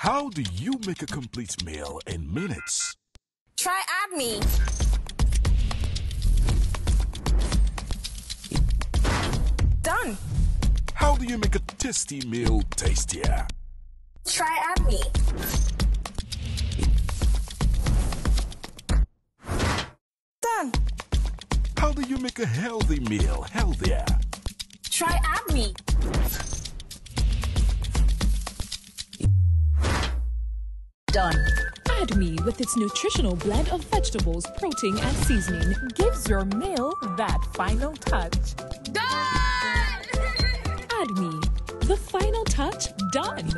How do you make a complete meal in minutes? Try Addmie. Done. How do you make a tasty meal tastier? Try Addmie. Done. How do you make a healthy meal healthier? Try Addmie. Done. Addmie, with its nutritional blend of vegetables, protein, and seasoning, gives your meal that final touch. Done! Addmie, the final touch done.